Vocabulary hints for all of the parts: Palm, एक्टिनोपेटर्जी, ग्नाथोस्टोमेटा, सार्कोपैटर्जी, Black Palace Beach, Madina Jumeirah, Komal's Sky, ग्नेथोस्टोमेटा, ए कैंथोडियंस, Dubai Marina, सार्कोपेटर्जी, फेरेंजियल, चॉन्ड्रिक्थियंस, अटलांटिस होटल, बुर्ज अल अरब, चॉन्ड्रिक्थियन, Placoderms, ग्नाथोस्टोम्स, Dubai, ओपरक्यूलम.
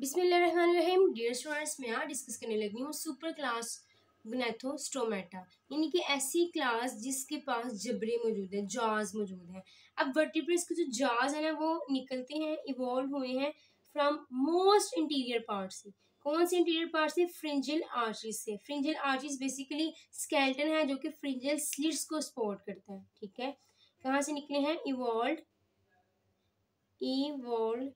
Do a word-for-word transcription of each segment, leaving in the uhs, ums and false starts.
बिस्मिल्लाहिर्रहमानिर्रहीम। Dear students, मैं आज डिस्कस करने लगी हूँ सुपर क्लास ग्नेथोस्टोमेटा, यानी कि ऐसी क्लास जिसके पास जबड़े मौजूद हैं, जॉज मौजूद हैं। अब वर्टिब्रेट्स के जो जॉज हैं ना, वो निकलते हैं, इवॉल्व हुए हैं फ्रॉम मोस्ट इंटीरियर पार्ट से। कौन से इंटीरियर पार्ट से? फ्रिंजल आर्चीज से। फ्रिंजल आर्चीज बेसिकली स्केलेटन है जो कि फ्रिंजल स्लिट्स को सपोर्ट करता है। ठीक है, कहाँ से निकले हैं? Evolve evolve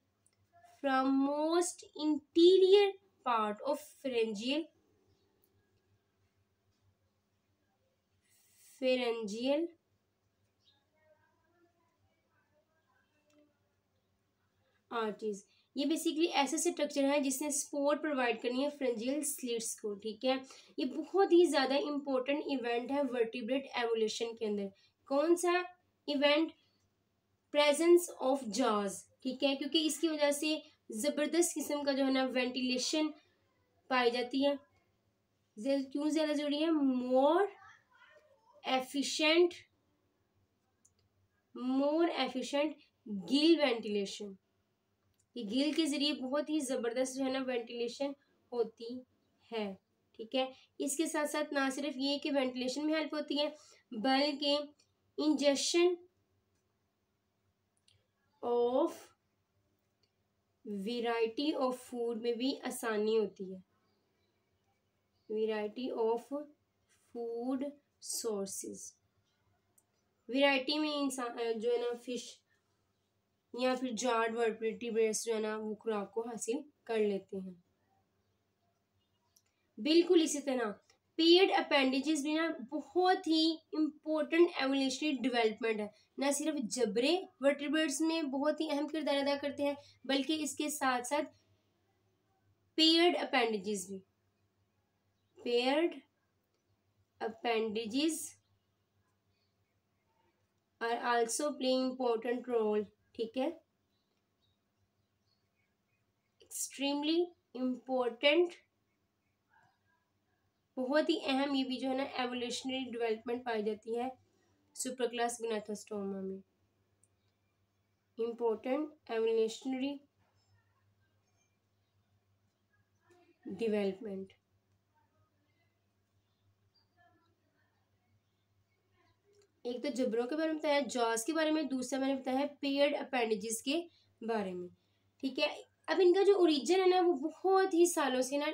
from most interior part of फेरेंजियल फेरेंजियल arches. ये बेसिकली ऐसा स्ट्रक्चर है जिसने सपोर्ट प्रोवाइड करनी है फ्रेंजियल स्लिट्स को। ठीक है, ये बहुत ही ज़्यादा इम्पोर्टेंट इवेंट है वर्टिब्रेट एवोल्यूशन के अंदर। कौन सा इवेंट? Presence of jaws. ठीक है, क्योंकि इसकी वजह से ज़बरदस्त किस्म का जो है ना वेंटिलेशन पाई जाती है। क्यों ज़्यादा जरूरी है? More efficient more efficient gill ventilation. ये गिल के ज़रिए बहुत ही ज़बरदस्त जो है ना वेंटिलेशन होती है। ठीक है, इसके साथ साथ ना सिर्फ ये कि वेंटिलेशन में हेल्प होती है, बल्कि injection of variety of food में भी आसानी होती है। Variety of food sources, variety में इंसान जो है ना फिश या फिर जार्ड वर्टिब्रेट्स जो है ना वो खुराक को हासिल कर लेते हैं। बिल्कुल इसी तरह पेड अपेंडेजेस भी ना बहुत ही इम्पोर्टेंट एवोल्यूशनरी डेवलपमेंट है। ना सिर्फ जबरे वर्टिब्रेट्स में बहुत ही अहम किरदार अदा करते हैं, बल्कि इसके साथ साथ पेयर्ड अपेंडेजेस भी paired appendages are also play important role. ठीक है, एक्सट्रीमली इम्पोर्टेंट, बहुत ही अहम, ये भी जो है ना एवोल्यूशनरी डेवलपमेंट पाई जाती है सुपर क्लास ग्नाथोस्टोमा में। Important evolutionary development. एक तो जबरों के बारे में बताया, जॉज के बारे में, दूसरा मैंने बताया पेयर्ड अपेंडेजेस के बारे में। ठीक है, अब इनका जो ओरिजिन है ना वो बहुत ही सालों से ना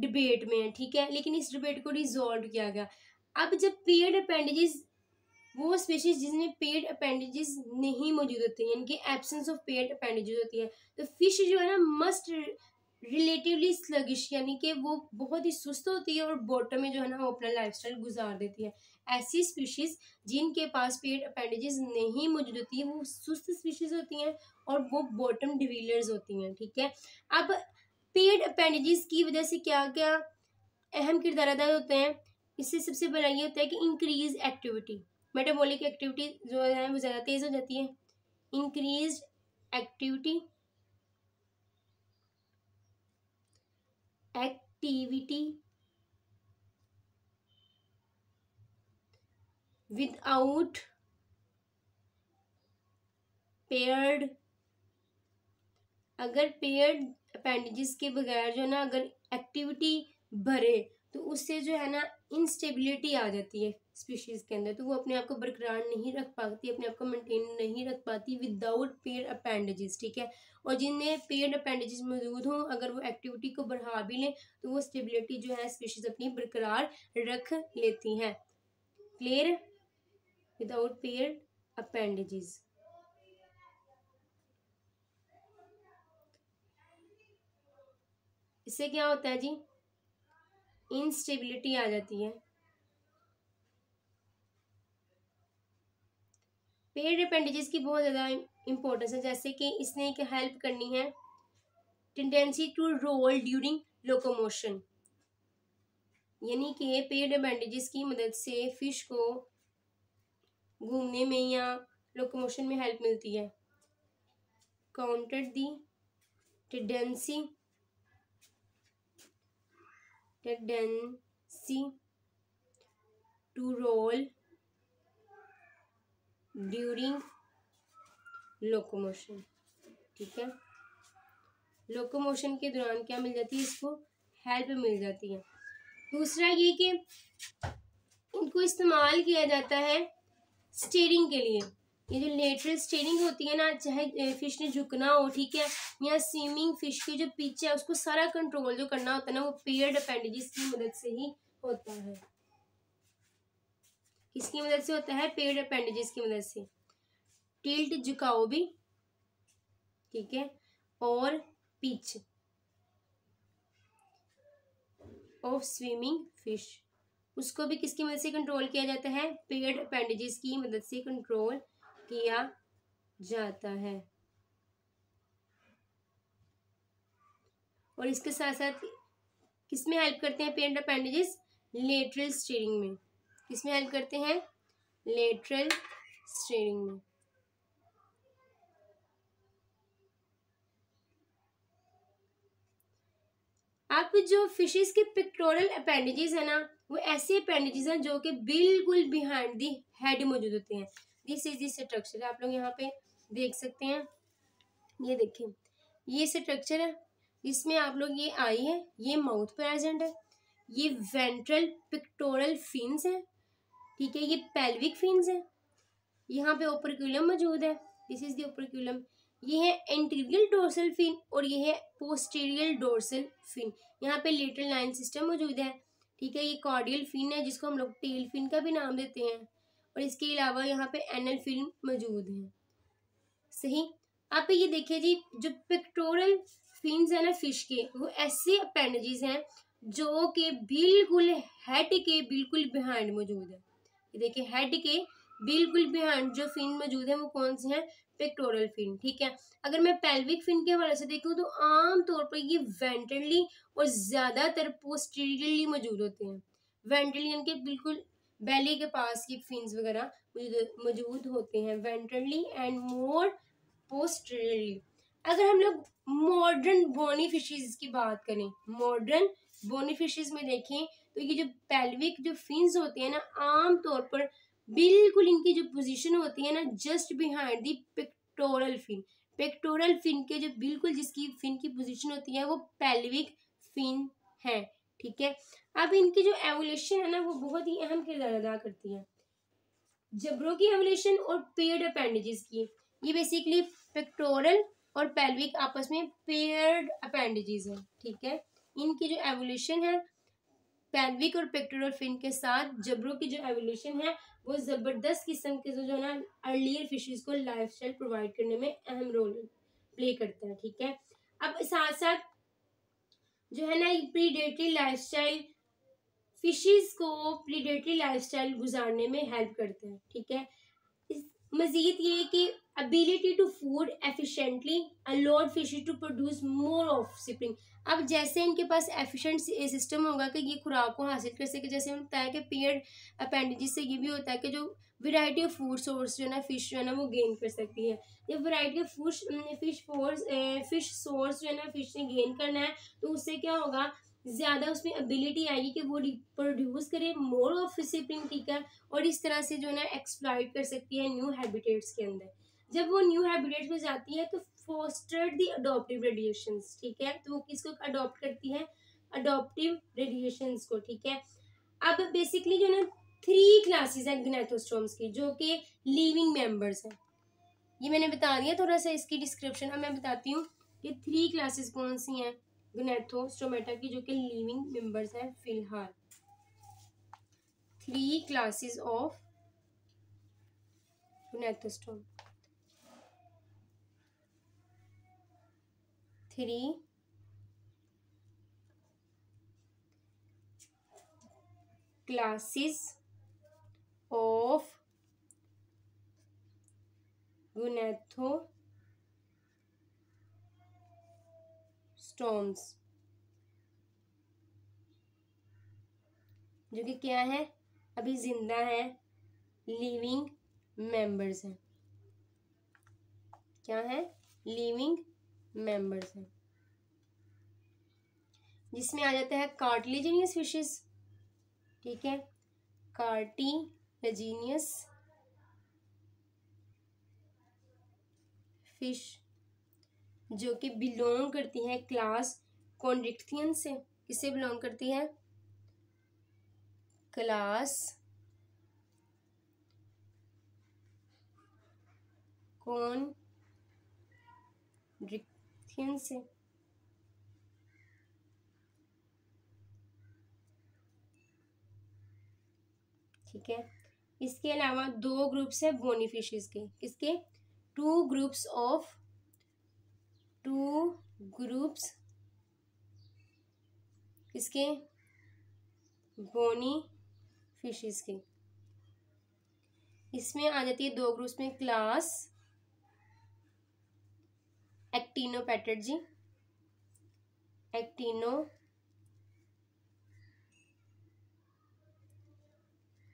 डिबेट में है। ठीक है, लेकिन इस डिबेट को रिजॉल्व किया गया। अब जब पेयर्ड अपेंडेजेस, वो स्पीशीज जिसमें पेयर्ड अपेंडेजेस नहीं मौजूद होते हैं, यानी कि एब्सेंस ऑफ पेयर्ड अपेंडेजेस होती है, तो फिश जो है ना मस्ट रिलेटिवली स्लगिश, यानी कि वो बहुत ही सुस्त होती है और बॉटम में जो है ना वो अपना लाइफस्टाइल गुजार देती है। ऐसी स्पीशीज जिनके पास पेयर्ड अपेंडेजेस नहीं मौजूद होती है वो सुस्त स्पीशीज होती हैं और वो बॉटम डिवीलर्स होती हैं। ठीक है, अब पेड अपेंडेजेस की वजह से क्या क्या अहम किरदार अदा होते हैं? इससे सबसे बड़ा ये होता है कि इंक्रीज एक्टिविटी, मेटाबॉलिक एक्टिविटी जो है वो ज़्यादा तेज़ हो जाती है। Increase activity activity without paired, अगर पेयर्ड अपेंडेजेस के बगैर जो है ना अगर एक्टिविटी भरे तो उससे जो है ना इंस्टेबिलिटी आ जाती है स्पीशीज़ के अंदर, तो वो अपने आप को बरकरार नहीं रख पाती, अपने आप को मेंटेन नहीं रख पाती विदाउट पेयर्ड अपेंडेजेस। ठीक है, और जिनमें पेयर्ड अपेंडेजेस मौजूद हों, अगर वो एक्टिविटी को बढ़ा भी लें तो वो स्टेबिलिटी जो है स्पीशीज़ अपनी बरकरार रख लेती हैं। क्लियर? Without paired appendages. इससे क्या होता है जी? इंस्टेबिलिटी आ जाती है। पेयर्ड अपेंडेजेस की बहुत ज़्यादा इम्पोर्टेंस है, जैसे कि इसने क्या हेल्प करनी है? Tendency to roll during locomotion, यानी कि पेयर्ड अपेंडेजेस की मदद से फिश को घूमने में या लोकोमोशन में हेल्प मिलती है। Counter the tendency tendency to roll during locomotion. ठीक है, लोकोमोशन के दौरान क्या मिल जाती है, इसको हेल्प मिल जाती है। दूसरा ये कि इनको इस्तेमाल किया जाता है स्टीयरिंग के लिए। ये जो लेटरल स्टीयरिंग होती है ना, चाहे फिश ने झुकना हो, ठीक है, या स्विमिंग फिश के जो पीछे है उसको सारा कंट्रोल जो करना होता है ना, वो पेयर्ड अपेंडेजेस की मदद से ही होता है। किसकी मदद से होता है? पेयर्ड अपेंडेजेस की मदद से। टिल्ट झुकाओ भी, ठीक है, और पिच ऑफ स्विमिंग फिश, उसको भी किसकी मदद से कंट्रोल किया जाता है? पेयर्ड अपेंडेजेस की मदद से कंट्रोल किया जाता है। और इसके साथ साथ किसमें हेल्प करते हैं पेयर्ड अपेंडेजेस? लेटरल स्टीयरिंग में। किसमें हेल्प करते हैं? लेटरल स्टीयरिंग में। अब जो फिशेस के पिक्टोरल अपेंडेजेस है ना, वो ऐसे अपेंडेजेस हैं जो कि बिल्कुल बिहाइंड दी हेड मौजूद होते हैं। दिस इज दिस स्ट्रक्चर, आप लोग यहाँ पे देख सकते हैं। ये देखिए, ये स्ट्रक्चर है जिसमें आप लोग ये आई है, ये माउथ प्रेजेंट है, ये वेंट्रल पिक्टोरल फिन्स है, ठीक है, ये पेल्विक फिन्स है, यहाँ पे ओपरक्यूलम मौजूद है, दिस इज द ओपरक्यूलम। ये है एंटीरियर डोर्सल फिन और ये है पोस्टीरियर डोर्सल फिन। यहाँ पे लेटरल लाइन सिस्टम मौजूद है, ठीक है, ये कॉर्डियल फिन है जिसको हम लोग टेल फिन का भी नाम देते हैं, और इसके अलावा यहाँ पे एनल फिन मौजूद है। सही। आप ये देखिए जी, जो पिक्टोरल फिन्स है ना फिश के, वो ऐसे अपेंडेजेस हैं जो कि बिल्कुल हेड के बिल्कुल बिहाइंड मौजूद है। ये देखिए, हेड के बिल्कुल बिहाइंड जो फिन मौजूद है वो कौन से हैं? पिक्टोरल फिन, ठीक है। अगर मैं पेल्विक फिन के हवाले से देखूँ तो आम तौर पर ये वेंट्रली और ज़्यादातर पोस्टीरियरली मौजूद होते हैं। वेंट्रली यानी कि बिल्कुल बेली के पास ये फिन्स वगैरह मौजूद होते हैं, वेंट्रली एंड मोर पोस्टीरियरली। अगर हम लोग मॉडर्न बोनी फिशेज की बात करें, मॉडर्न बोनी फिशेज में देखें तो ये जो पेल्विक जो फिन्स होते हैं ना, आम तौर पर बिल्कुल इनकी जो पोजीशन होती है ना, just behind the pectoral fin. Pectoral fin के जो बिल्कुल जिसकी फिन की पोजीशन होती है वो पेल्विक फिन है, ठीक है। अब इनकी जो एवोल्यूशन है ना, वो बहुत ही अहम किरदार अदा करती है। जबरों की एवोल्यूशन और पेयर्ड अपेंडेजेस की, ये बेसिकली पिक्टोरल और पेल्विक आपस में पेयर्ड अपेंडेजेस है, ठीक है। इनकी जो एवोल्यूशन है पेल्विक और पिक्टोरल फिन के साथ जबरों की जो एवोल्यूशन है वो ज़बरदस्त किस्म के जो है ना अर्लियर फिशेस को लाइफस्टाइल प्रोवाइड करने में अहम रोल प्ले करता है, ठीक है। अब साथ साथ जो है ना प्रीडेटरी लाइफस्टाइल फिशेस को प्रीडेटरी लाइफस्टाइल गुजारने में हेल्प करता है, ठीक है। मजीद ये कि ability to food efficiently allowed fishes to produce more offspring. अब जैसे इनके पास एफिशिएंट सिस्टम होगा कि ये खुराक को हासिल कर सके, जैसे हमने बताया कि पेयर्ड अपेंडेजेस से ये भी होता है कि जो वैरायटी ऑफ फूड सोर्स जो है ना फिश जो है ना वो गेन कर सकती है। जब variety of food fish force fish source जो है ना फिश ने गेन करना है तो उससे क्या होगा, ज़्यादा उसमें एबिलिटी आएगी कि वो रिप्रोड्यूस करे मोर ऑफस्प्रिंग, ठीक है, और इस तरह से जो है ना एक्सप्लॉइट कर सकती है न्यू हैबिटेट्स के अंदर। जब वो न्यू हैबिटेट में जाती है तो फोस्टर्ड दी अडोप्टिव रेडिएशंस, ठीक है, तो वो किसको अडोप्ट करती है? अडोप्टिव रेडिएशंस को, ठीक है। अब बेसिकली जो है ना थ्री क्लासेस हैं ग्नाथोस्टोम्स की जो कि लिविंग मेंबर्स हैं। ये मैंने बता दिया थोड़ा सा इसकी डिस्क्रिप्शन। अब मैं बताती हूँ ये थ्री क्लासेस कौन सी हैं ग्नाथोस्टोमेटा की जो कि लिविंग मेंबर्स हैं। फिलहाल three classes of gnathostome, three classes of ग्नाथोस्टोम्स जो कि क्या है, अभी जिंदा है, लिविंग मेंबर्स हैं। क्या है? लिविंग मेंबर्स हैं, जिसमें आ जाता है कार्टिलेजिनियस फिशेस, ठीक है, कार्टिलेजिनियस फिश, जो कि बिलोंग करती हैं क्लास चॉन्ड्रिक्थियन से। किससे बिलोंग करती हैं? क्लास चॉन्ड्रिक्थियन से। ठीक है। इसके अलावा दो ग्रुप्स है बोनीफिशेस के। किसके? Two groups of two groups किसके? बोनी फिशेस के। इसमें आ जाती है दो ग्रुप्स में क्लास एक्टिनोपेटर्जी एक्टिनो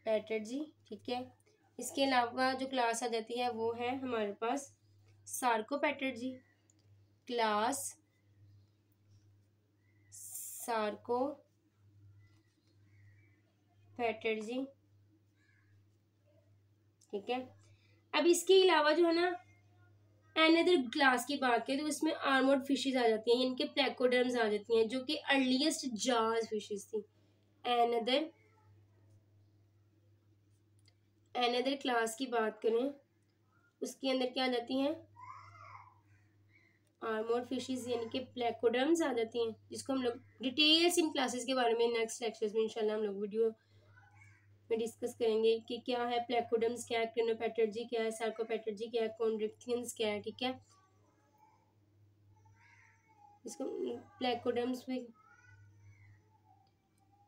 पैटर्जी। ठीक है। इसके अलावा जो क्लास आ जाती है वो है हमारे पास सार्कोपैटर्जी क्लास सार्कोपैटर्जी। ठीक है। अब इसके अलावा जो है ना अनदर क्लास की बात करें तो उसमें आर्मोड फिशेज आ जाती हैं, इनके प्लेकोडर्म्स आ जाती हैं, जो कि अर्लीस्ट जाज फिशेज थी। अनदर अनदर क्लास की बात करें उसके अंदर क्या आ जाती हैं? आर्मोड फिशेज यानी कि प्लेकोडर्म्स आ जाती हैं, जिसको हम लोग डिटेल्स इन क्लासेस के बारे में नेक्स्ट लेक्चर्स में इंशाल्लाह हम लोग वीडियो में डिस्कस करेंगे कि क्या है प्लेकोडर्म्स, क्या है एक्टिनोपेटर्जी, क्या है सार्कोपेटर्जी, क्या है चॉन्ड्रिक्थियंस, क्या है। ठीक है। इसको प्लेकोडर्म्स भी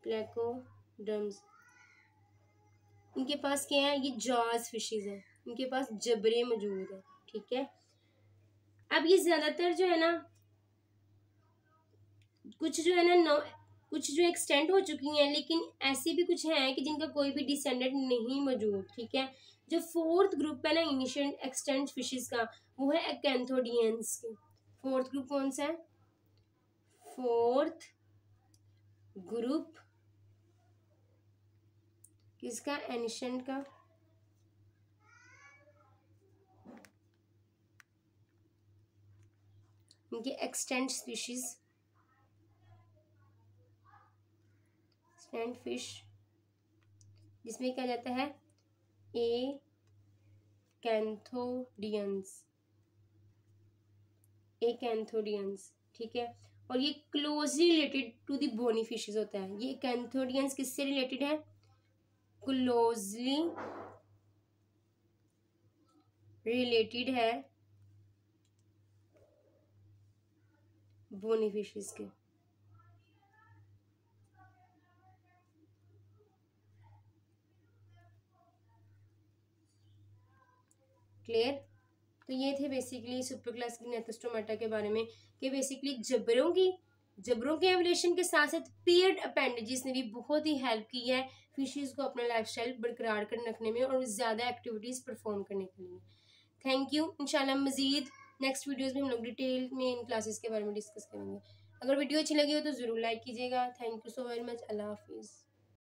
प्लेकोडर्म्स इनके पास क्या है? ये जॉज फिशेज हैं, इनके पास जबरे मौजूद हैं। ठीक है। अब ये ज़्यादातर जो है ना कुछ जो है ना नौ कुछ जो एक्सटेंट हो चुकी हैं, लेकिन ऐसी भी कुछ हैं कि जिनका कोई भी डिसेंडेंट नहीं मौजूद। ठीक है। जो फोर्थ ग्रुप है ना इनिशियल एक्सटेंट फिशेज का वो है अकैंथोडियंस के। फोर्थ ग्रुप कौन सा है? फोर्थ ग्रुप किसका? एनिशेंट का। इनके एक्सटेंट स्पीशीज एक्सटेंट फिश जिसमें क्या जाता है? ए कैंथोडियंस ए कैंथोडियंस। ठीक है। और ये closely related to the bony fishes होता है। ये कैंथोडियंस किससे रिलेटेड है? क्लोजली रिलेटेड है बोनी फिशेस के। क्लियर। तो ये थे बेसिकली सुपर क्लास के ग्नाथोस्टोमाटा के बारे में कि बेसिकली जबरों की जबरों के एवोल्यूशन के साथ साथ पेयर्ड अपेंडेजेस ने भी बहुत ही हेल्प की है फिशेस को अपना लाइफस्टाइल बरकरार कर रखने में और ज़्यादा एक्टिविटीज़ परफॉर्म करने के लिए। Thank you. इंशाल्लाह मज़ीद नेक्स्ट वीडियोस में हम लोग डिटेल में इन क्लासेस के बारे में डिस्कस करेंगे। अगर वीडियो अच्छी लगी हो तो ज़रूर लाइक कीजिएगा। Thank you so very much. अल्लाह हाफिज़।